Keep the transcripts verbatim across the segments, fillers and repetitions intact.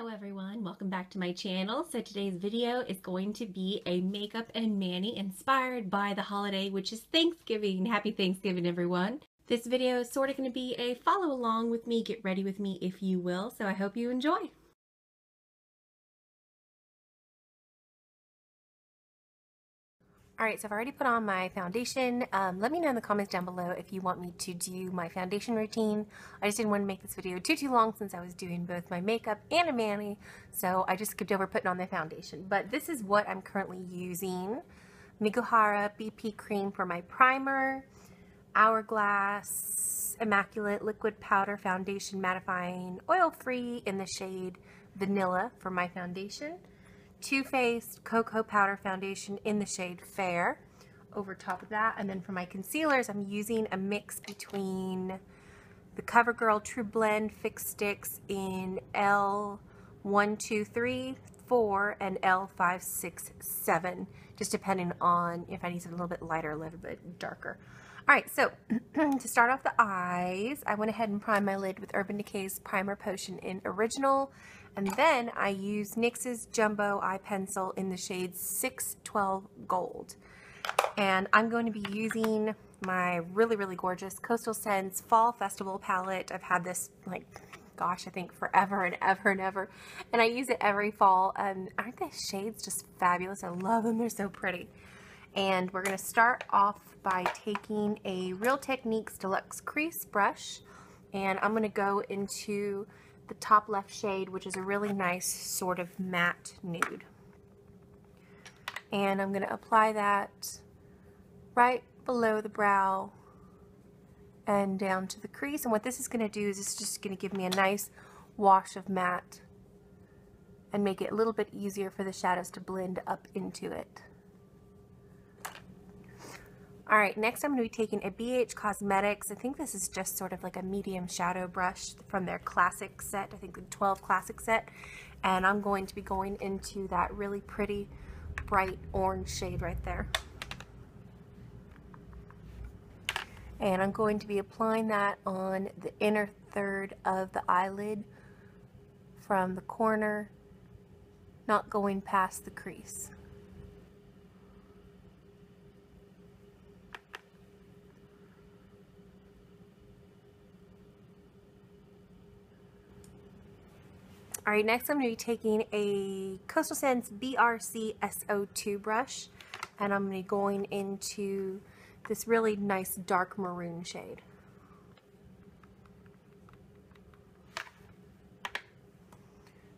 Hello everyone, welcome back to my channel. So today's video is going to be a makeup and mani inspired by the holiday, which is Thanksgiving. Happy Thanksgiving everyone. This video is sort of going to be a follow along with me, get ready with me if you will, so I hope you enjoy. Alright, so I've already put on my foundation. Um, let me know in the comments down below if you want me to do my foundation routine. I just didn't want to make this video too, too long since I was doing both my makeup and a mani, so I just skipped over putting on the foundation. But this is what I'm currently using. Mikuhara B P Cream for my primer, Hourglass Immaculate Liquid Powder Foundation Mattifying Oil-Free in the shade Vanilla for my foundation. Too Faced Cocoa Powder Foundation in the shade Fair over top of that. And then for my concealers, I'm using a mix between the CoverGirl True Blend Fix Sticks in L one two three four and L five six seven, just depending on if I need something a little bit lighter, a little bit darker. Alright, so to start off the eyes, I went ahead and primed my lid with Urban Decay's Primer Potion in Original. And then I used NYX's Jumbo Eye Pencil in the shade six twelve Gold. And I'm going to be using my really, really gorgeous Coastal Scents Fall Festival Palette. I've had this, like, gosh, I think forever and ever and ever. And I use it every fall. Um, aren't these shades just fabulous? I love them. They're so pretty. And we're going to start off by taking a Real Techniques Deluxe Crease Brush. And I'm going to go into the top left shade, which is a really nice sort of matte nude. And I'm going to apply that right below the brow and down to the crease. And what this is going to do is it's just going to give me a nice wash of matte and make it a little bit easier for the shadows to blend up into it. Alright, next I'm going to be taking a B H Cosmetics. I think this is just sort of like a medium shadow brush from their classic set, I think the twelve classic set, and I'm going to be going into that really pretty bright orange shade right there. And I'm going to be applying that on the inner third of the eyelid from the corner, not going past the crease. Alright, next I'm going to be taking a Coastal Scents B R C S O two brush, and I'm going to be going into this really nice dark maroon shade.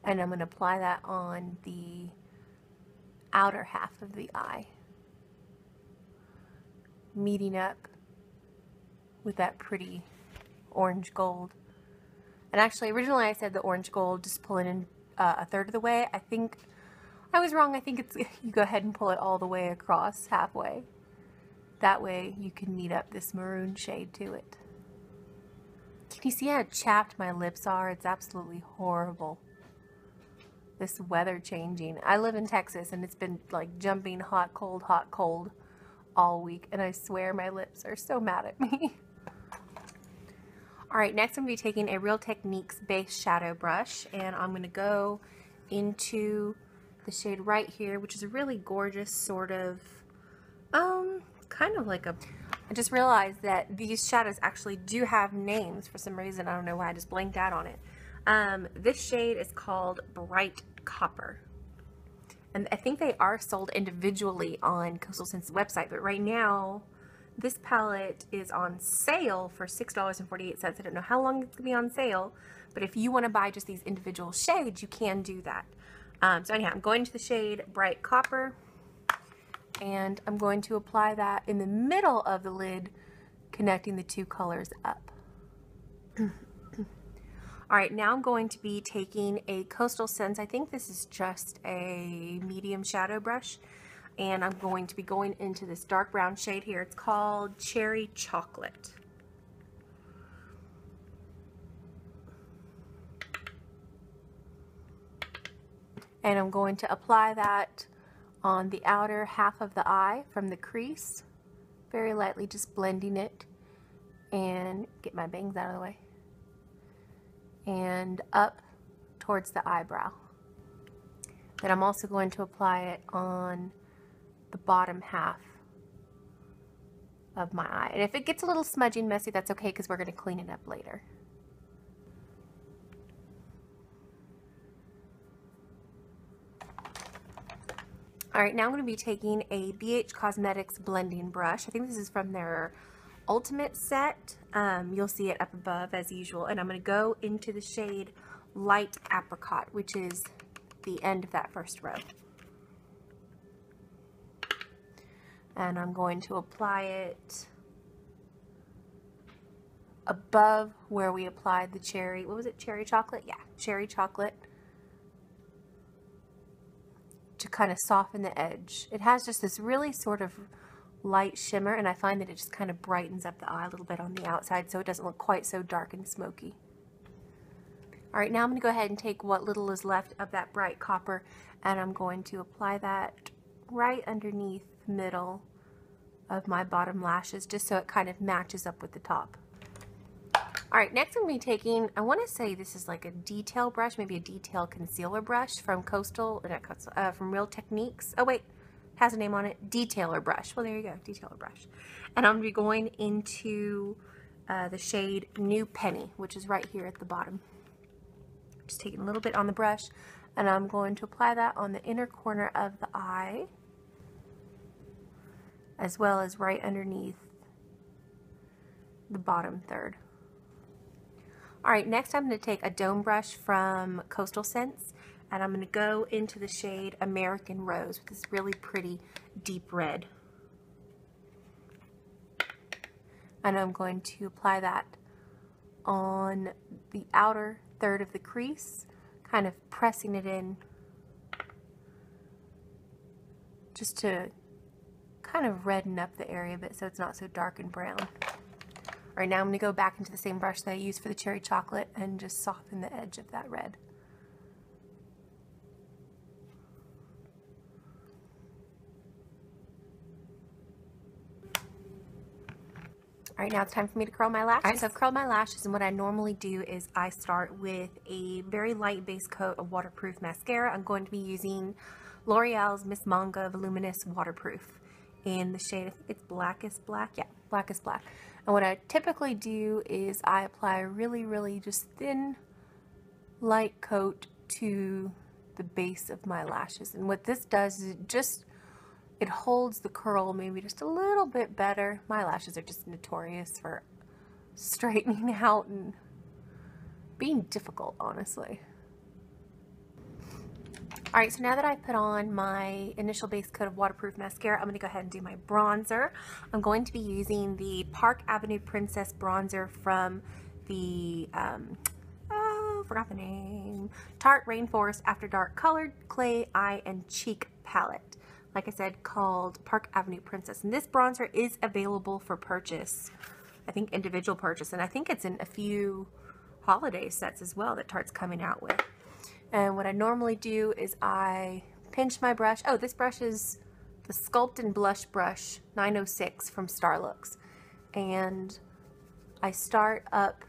And I'm going to apply that on the outer half of the eye, meeting up with that pretty orange gold. And actually, originally I said the orange gold, just pull it in uh, a third of the way. I think I was wrong. I think it's you go ahead and pull it all the way across, halfway. That way you can meet up this maroon shade to it. Can you see how chapped my lips are? It's absolutely horrible. This weather changing. I live in Texas and it's been like jumping hot, cold, hot, cold all week. And I swear my lips are so mad at me. Alright, next I'm going to be taking a Real Techniques base shadow brush, and I'm going to go into the shade right here, which is a really gorgeous sort of, um, kind of like a, I just realized that these shadows actually do have names for some reason. I don't know why, I just blanked out on it. Um, this shade is called Bright Copper, and I think they are sold individually on Coastal Scents' website, but right now this palette is on sale for six dollars and forty-eight cents. I don't know how long it's going to be on sale, but if you want to buy just these individual shades, you can do that. Um, so anyhow, I'm going to the shade Bright Copper, and I'm going to apply that in the middle of the lid, connecting the two colors up. Alright, now I'm going to be taking a Coastal Scents. I think this is just a medium shadow brush. And I'm going to be going into this dark brown shade here. It's called Cherry Chocolate. And I'm going to apply that on the outer half of the eye from the crease, very lightly, just blending it, and get my bangs out of the way, and up towards the eyebrow. Then I'm also going to apply it on the bottom half of my eye. And if it gets a little smudgy and messy, that's okay because we're going to clean it up later. Alright, now I'm going to be taking a B H Cosmetics blending brush. I think this is from their Ultimate set. Um, you'll see it up above as usual. And I'm going to go into the shade Light Apricot, which is the end of that first row. And I'm going to apply it above where we applied the cherry, what was it, cherry chocolate? Yeah, cherry chocolate. To kind of soften the edge. It has just this really sort of light shimmer, and I find that it just kind of brightens up the eye a little bit on the outside so it doesn't look quite so dark and smoky. Alright, now I'm going to go ahead and take what little is left of that bright copper, and I'm going to apply that right underneath the middle of my bottom lashes just so it kind of matches up with the top. Alright, next I'm going to be taking, I want to say this is like a detail brush, maybe a detail concealer brush from Coastal, not Coastal, uh, from Real Techniques. Oh wait, has a name on it, detailer brush. Well, there you go, detailer brush. And I'm going to be going into uh, the shade New Penny, which is right here at the bottom. Just taking a little bit on the brush, and I'm going to apply that on the inner corner of the eye, as well as right underneath the bottom third. Alright, next I'm going to take a dome brush from Coastal Scents, and I'm going to go into the shade American Rose with this really pretty deep red. And I'm going to apply that on the outer third of the crease, kind of pressing it in just to kind of redden up the area a bit so it's not so dark and brown. Right now I'm going to go back into the same brush that I used for the cherry chocolate and just soften the edge of that red. Alright, now it's time for me to curl my lashes. Alright, so I've curled my lashes, and what I normally do is I start with a very light base coat of waterproof mascara. I'm going to be using L'Oreal's Miss Manga Voluminous Waterproof in the shade of, it's Blackest Black, yeah, Blackest Black. And what I typically do is I apply a really, really just thin, light coat to the base of my lashes. And what this does is it just, it holds the curl maybe just a little bit better. My lashes are just notorious for straightening out and being difficult, honestly. Alright, so now that I've put on my initial base coat of waterproof mascara, I'm going to go ahead and do my bronzer. I'm going to be using the Park Avenue Princess bronzer from the, um, oh, forgot the name, Tarte Rainforest After Dark Colored Clay Eye and Cheek Palette. Like I said, called Park Avenue Princess. And this bronzer is available for purchase, I think individual purchase, and I think it's in a few holiday sets as well that Tarte's coming out with. And what I normally do is I pinch my brush. Oh, this brush is the Sculpt and Blush Brush nine oh six from Star Looks. And I start up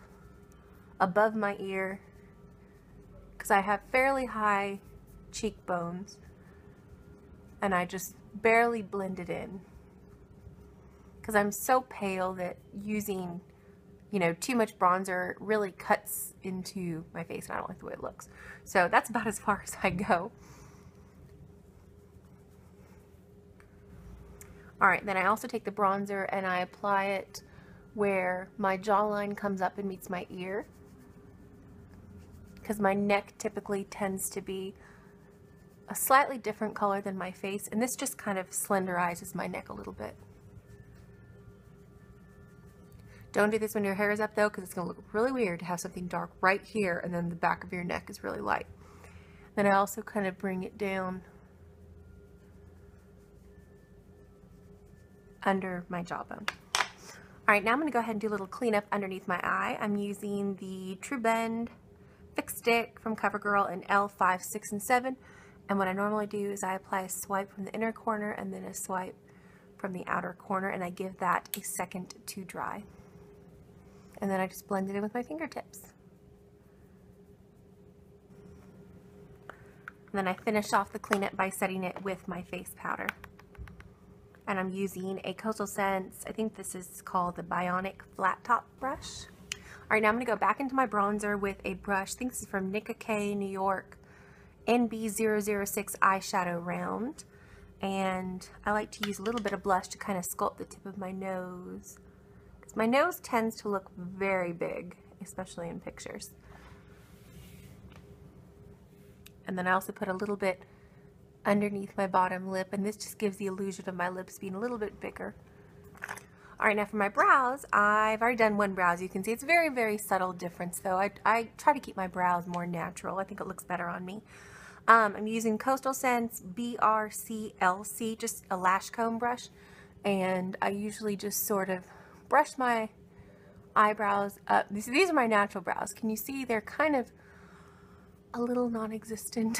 above my ear because I have fairly high cheekbones. And I just barely blend it in because I'm so pale that using, you know, too much bronzer really cuts into my face, and I don't like the way it looks. So that's about as far as I go. Alright, then I also take the bronzer and I apply it where my jawline comes up and meets my ear, because my neck typically tends to be a slightly different color than my face, and this just kind of slenderizes my neck a little bit. Don't do this when your hair is up though, because it's going to look really weird to have something dark right here and then the back of your neck is really light. Then I also kind of bring it down under my jawbone. Alright, now I'm going to go ahead and do a little cleanup underneath my eye. I'm using the True Bend Fix Stick from CoverGirl in L five, six, and seven. And what I normally do is I apply a swipe from the inner corner and then a swipe from the outer corner, and I give that a second to dry. And then I just blend it in with my fingertips. And then I finished off the cleanup by setting it with my face powder. And I'm using a Coastal Scents, I think this is called the Bionic Flat Top Brush. Alright, now I'm going to go back into my bronzer with a brush. I think this is from N Y X New York N B zero zero six Eyeshadow Round. And I like to use a little bit of blush to kind of sculpt the tip of my nose. Because my nose tends to look very big, especially in pictures. And then I also put a little bit underneath my bottom lip, and this just gives the illusion of my lips being a little bit bigger. Alright, now for my brows, I've already done one brow. As you can see, it's a very, very subtle difference though. I, I try to keep my brows more natural. I think it looks better on me. Um, I'm using Coastal Scents B R C L C, just a lash comb brush, and I usually just sort of brush my eyebrows up. These, these are my natural brows. Can you see they're kind of a little non-existent?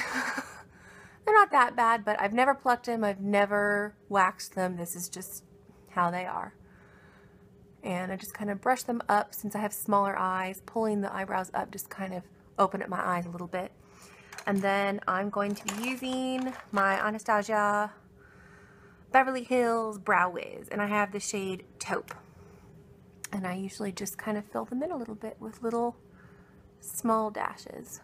They're not that bad, but I've never plucked them. I've never waxed them. This is just how they are. And I just kind of brush them up since I have smaller eyes. Pulling the eyebrows up just kind of open up my eyes a little bit. And then I'm going to be using my Anastasia Beverly Hills Brow Wiz. And I have the shade Taupe. And I usually just kind of fill them in a little bit with little small dashes.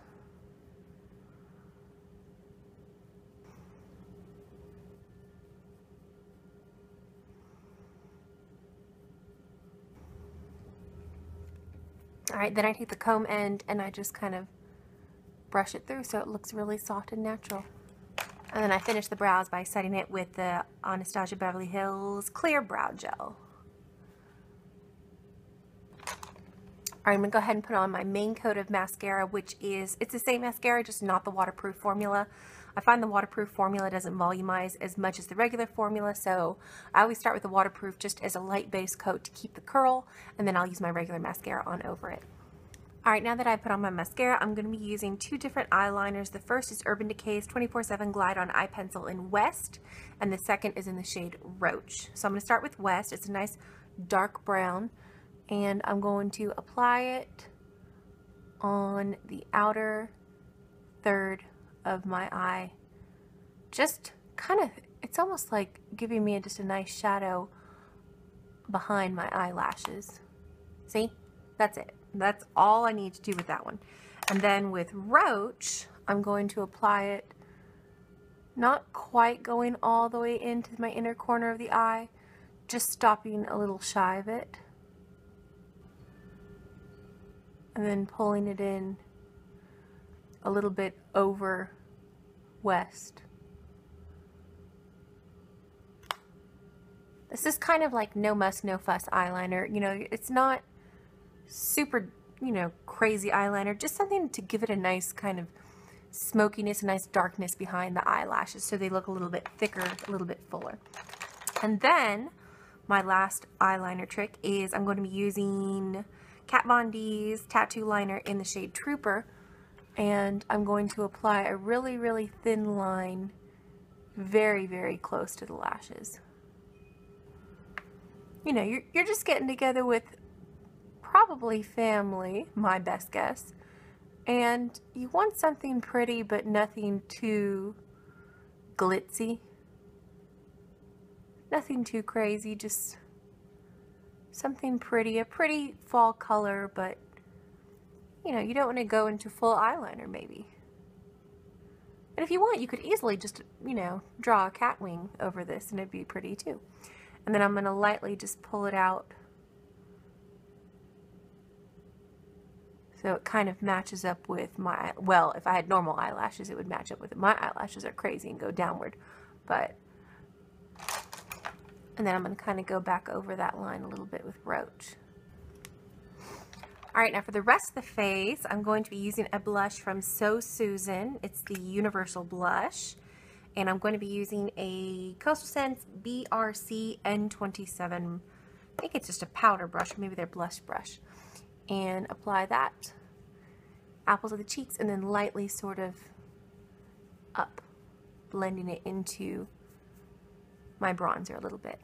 Alright, then I take the comb end and I just kind of brush it through so it looks really soft and natural. And then I finish the brows by setting it with the Anastasia Beverly Hills Clear Brow Gel. Alright, I'm going to go ahead and put on my main coat of mascara, which is, it's the same mascara, just not the waterproof formula. I find the waterproof formula doesn't volumize as much as the regular formula, so I always start with the waterproof just as a light base coat to keep the curl, and then I'll use my regular mascara on over it. Alright, now that I put on my mascara, I'm going to be using two different eyeliners. The first is Urban Decay's twenty-four seven Glide On Eye Pencil in West, and the second is in the shade Roach. So I'm going to start with West. It's a nice dark brown. And I'm going to apply it on the outer third of my eye. Just kind of, it's almost like giving me just a nice shadow behind my eyelashes. See? That's it. That's all I need to do with that one. And then with Roach, I'm going to apply it not quite going all the way into my inner corner of the eye, just stopping a little shy of it. And then pulling it in a little bit over West. This is kind of like no muss, no fuss eyeliner. You know, it's not super, you know, crazy eyeliner. Just something to give it a nice kind of smokiness, a nice darkness behind the eyelashes so they look a little bit thicker, a little bit fuller. And then my last eyeliner trick is I'm going to be using Kat Von D's Tattoo Liner in the shade Trooper, and I'm going to apply a really, really thin line very, very close to the lashes. You know, you're, you're just getting together with probably family, my best guess, and you want something pretty but nothing too glitzy, nothing too crazy, just something pretty, a pretty fall color, but you know, you don't want to go into full eyeliner maybe. And if you want, you could easily just, you know, draw a cat wing over this and it'd be pretty too. And then I'm going to lightly just pull it out so it kind of matches up with my, well, if I had normal eyelashes, it would match up with it. My eyelashes are crazy and go downward, but and then I'm going to kind of go back over that line a little bit with Roach. Alright, now for the rest of the face, I'm going to be using a blush from So Susan. It's the Universal Blush. And I'm going to be using a Coastal Scents B R C N twenty-seven. I think it's just a powder brush, maybe their blush brush. And apply that, apples of the cheeks, and then lightly sort of up, blending it into my bronzer a little bit.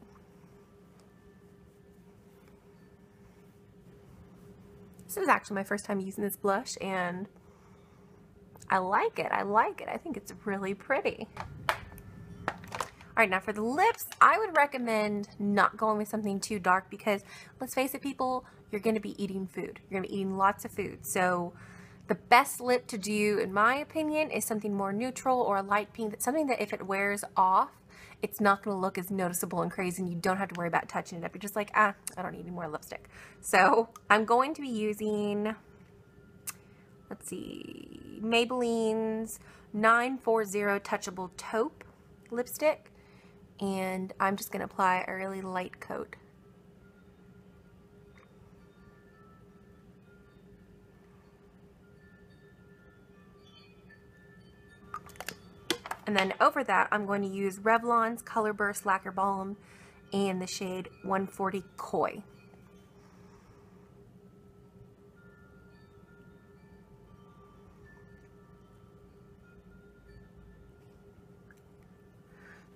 This is actually my first time using this blush, and I like it. I like it. I think it's really pretty. All right, now for the lips, I would recommend not going with something too dark because, let's face it, people, you're going to be eating food. You're going to be eating lots of food. So the best lip to do, in my opinion, is something more neutral or a light pink. That's something that if it wears off, it's not going to look as noticeable and crazy, and you don't have to worry about touching it up. You're just like, ah, I don't need any more lipstick. So I'm going to be using, let's see, Maybelline's nine forty Touchable Taupe lipstick. And I'm just going to apply a really light coat. And then over that, I'm going to use Revlon's ColorBurst Lacquer Balm in the shade one forty Koi.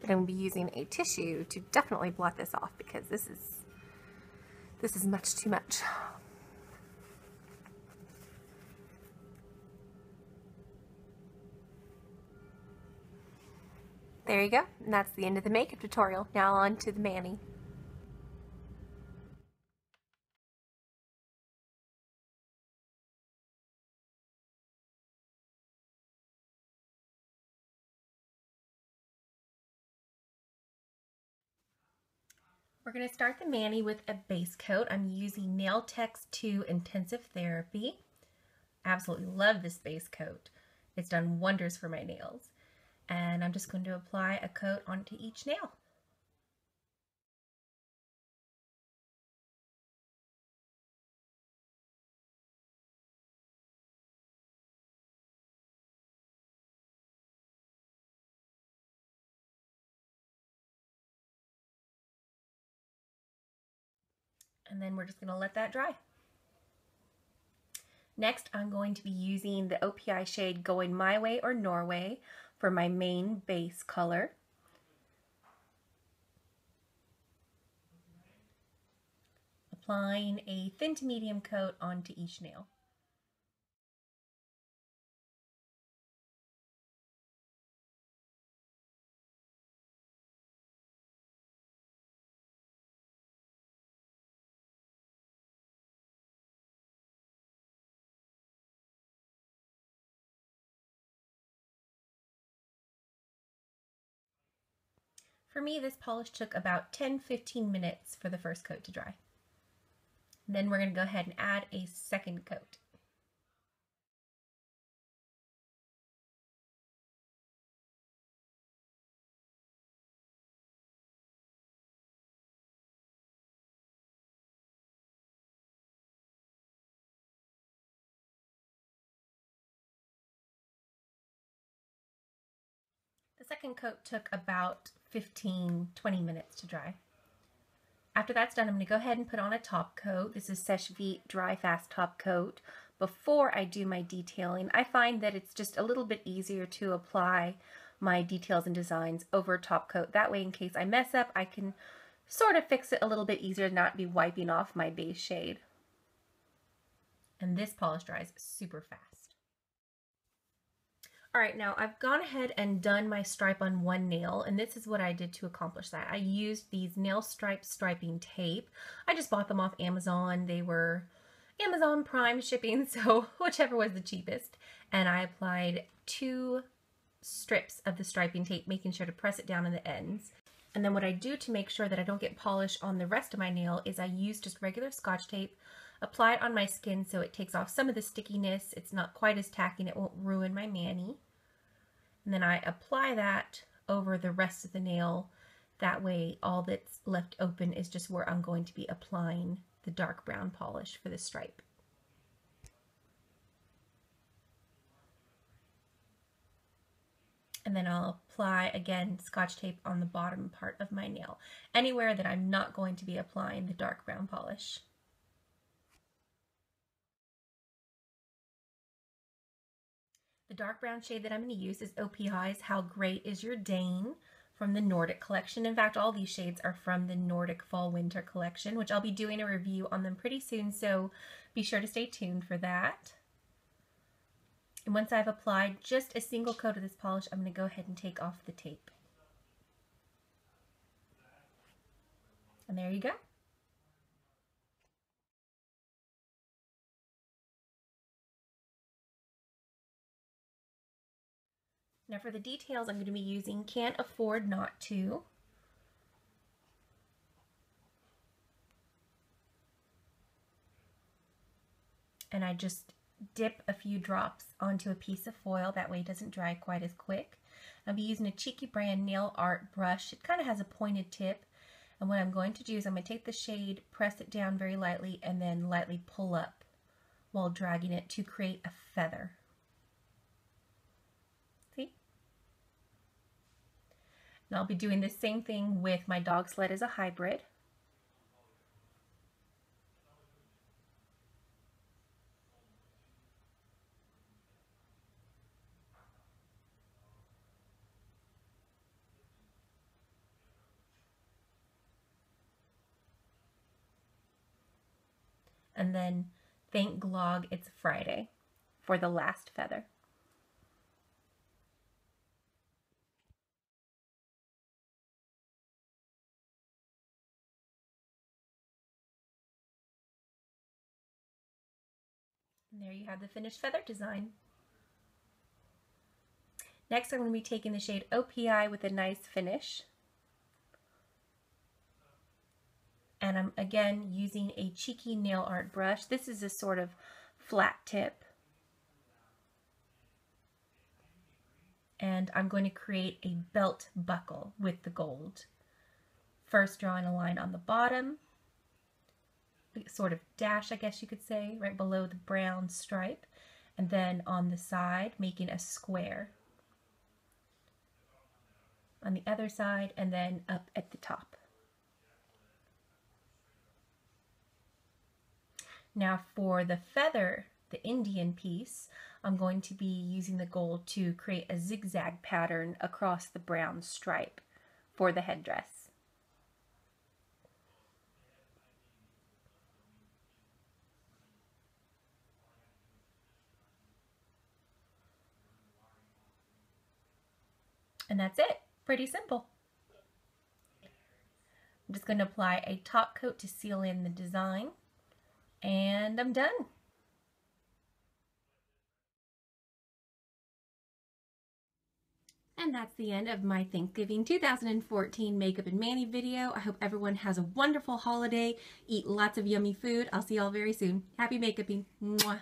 But I'm going to be using a tissue to definitely blot this off because this is, this is much too much. There you go, and that's the end of the makeup tutorial. Now on to the mani. We're going to start the mani with a base coat. I'm using Nailtex two Intensive Therapy. Absolutely love this base coat. It's done wonders for my nails. And I'm just going to apply a coat onto each nail. And then we're just going to let that dry. Next, I'm going to be using the O P I shade Going My Way or Norway for my main base color. Applying a thin to medium coat onto each nail. For me, this polish took about ten to fifteen minutes for the first coat to dry. Then we're going to go ahead and add a second coat. The second coat took about fifteen to twenty minutes to dry. After that's done, I'm going to go ahead and put on a top coat. This is Seche Vite Dry Fast Top Coat. Before I do my detailing, I find that it's just a little bit easier to apply my details and designs over top coat. That way, in case I mess up, I can sort of fix it a little bit easier, not be wiping off my base shade. And this polish dries super fast. Alright, now I've gone ahead and done my stripe on one nail, and this is what I did to accomplish that. I used these nail stripe striping tape. I just bought them off Amazon. They were Amazon Prime shipping, so whichever was the cheapest. And I applied two strips of the striping tape, making sure to press it down on the ends. And then what I do to make sure that I don't get polish on the rest of my nail is I use just regular Scotch tape. Apply it on my skin so it takes off some of the stickiness. It's not quite as tacky and it won't ruin my mani. And then I apply that over the rest of the nail. That way all that's left open is just where I'm going to be applying the dark brown polish for the stripe. And then I'll apply, again, Scotch tape on the bottom part of my nail. Anywhere that I'm not going to be applying the dark brown polish. The dark brown shade that I'm going to use is O P I's How Great Is Your Dane from the Nordic collection. In fact, all these shades are from the Nordic Fall Winter collection, which I'll be doing a review on them pretty soon, so be sure to stay tuned for that. And once I've applied just a single coat of this polish, I'm going to go ahead and take off the tape. And there you go. Now for the details, I'm going to be using Can't Afford Not To. And I just dip a few drops onto a piece of foil, that way it doesn't dry quite as quick. I'll be using a Cheeky Brand Nail Art brush. It kind of has a pointed tip. And what I'm going to do is I'm going to take the shade, press it down very lightly, and then lightly pull up while dragging it to create a feather. And I'll be doing the same thing with my dog sled as a hybrid. And then thank Glog it's Friday for the last feather. There you have the finished feather design. Next, I'm going to be taking the shade O P I with a nice finish. And I'm again using a Cheeky Nail Art brush. This is a sort of flat tip. And I'm going to create a belt buckle with the gold. First, drawing a line on the bottom. Sort of dash, I guess you could say, right below the brown stripe, and then on the side making a square on the other side, and then up at the top. Now for the feather, the Indian piece, I'm going to be using the gold to create a zigzag pattern across the brown stripe for the headdress. And that's it. Pretty simple. I'm just going to apply a top coat to seal in the design, and I'm done. And that's the end of my Thanksgiving two thousand fourteen Makeup and Manny video. I hope everyone has a wonderful holiday. Eat lots of yummy food. I'll see y'all very soon. Happy makeuping. Mwah.